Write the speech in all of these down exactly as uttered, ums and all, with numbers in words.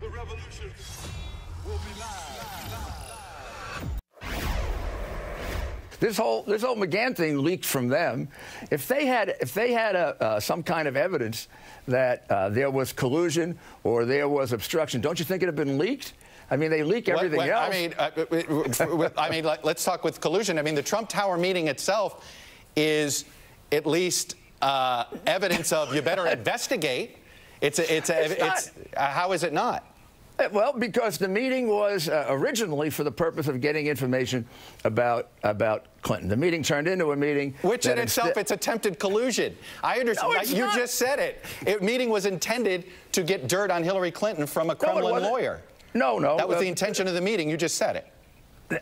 The revolution will be live. This whole this whole McGahn thing leaked from them. If they had if they had a, uh, some kind of evidence that uh, there was collusion or there was obstruction, don't you think it would have been leaked? I mean, they leak everything what, what, else. I mean, uh, I mean, let's talk with collusion. I mean, the Trump Tower meeting itself is at least uh, evidence of you better investigate. It's a, it's, a, it's, it's uh, how is it not? Well, because the meeting was uh, originally for the purpose of getting information about about Clinton. The meeting turned into a meeting, which in itself it's attempted collusion. I understand. No, like, you just said it. It meeting was intended to get dirt on Hillary Clinton from a Kremlin no, lawyer. No, no. That was uh, the intention of the meeting. You just said it.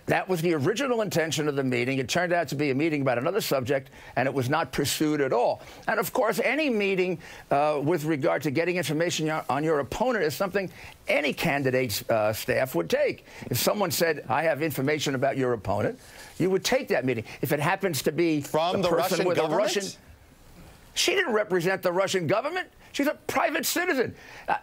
That was the original intention of the meeting. It turned out to be a meeting about another subject, and it was not pursued at all. And, of course, any meeting uh, with regard to getting information on your opponent is something any candidate's uh, staff would take. If someone said, I have information about your opponent, you would take that meeting. If it happens to be from the, the person Russian with government? a Russian... She didn't represent the Russian government. She's a private citizen.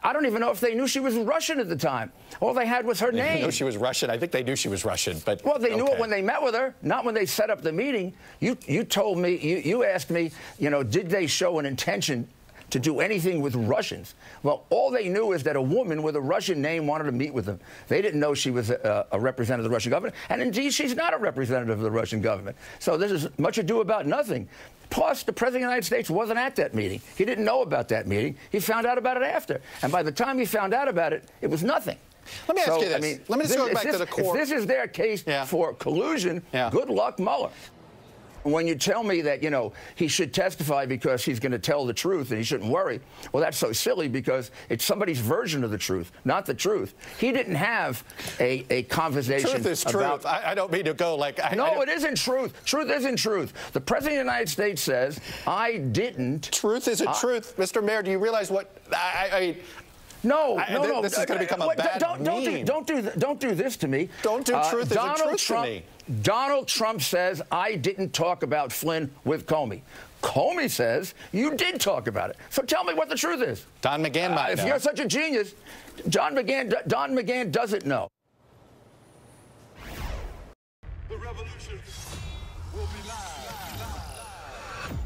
I don't even know if they knew she was Russian at the time. All they had was her they name. They didn't know she was Russian. I think they knew she was Russian, but well, they okay. knew it when they met with her, not when they set up the meeting. You you told me, you, you asked me, you know, did they show an intention to do anything with Russians? Well, all they knew is that a woman with a Russian name wanted to meet with them. They didn't know she was a, a representative of the Russian government, and indeed, she's not a representative of the Russian government. So this is much ado about nothing. Plus, the President of the United States wasn't at that meeting. He didn't know about that meeting. He found out about it after. And by the time he found out about it, it was nothing. Let me ask so, you this. I mean, Let me just this, go back this, to the core. If this is their case yeah. for collusion, yeah. good luck, Mueller. When you tell me that, you know, he should testify because he's going to tell the truth and he shouldn't worry, well, that's so silly because it's somebody's version of the truth, not the truth. He didn't have a, a conversation about... Truth is truth. I, I don't mean to go like... I, no, I it isn't truth. Truth isn't truth. The President of the United States says, I didn't... Truth isn't uh, truth. Mister Mayor, do you realize what... I, I mean... No, I, no, no. This is going to become a bad don't, don't, meme. Do, don't, do, don't do this to me. Don't do truth uh, Donald is a truth Trump, to me. Donald Trump says, I didn't talk about Flynn with Comey. Comey says, you did talk about it. So tell me what the truth is. Don McGahn might uh, If know. You're such a genius, John McGahn, Don McGahn doesn't know.